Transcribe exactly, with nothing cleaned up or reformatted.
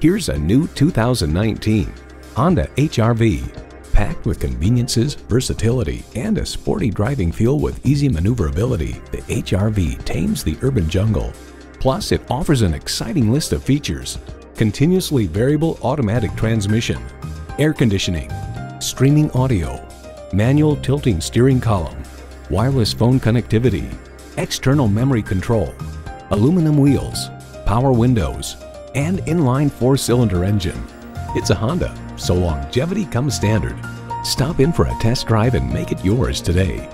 Here's a new two thousand nineteen Honda H R V, packed with conveniences, versatility, and a sporty driving feel with easy maneuverability. The H R V tames the urban jungle. Plus, it offers an exciting list of features: continuously variable automatic transmission, air conditioning, streaming audio, manual tilting steering column, wireless phone connectivity, external memory control, aluminum wheels, power windows, and inline four-cylinder engine. It's a Honda, so longevity comes standard. Stop in for a test drive and make it yours today.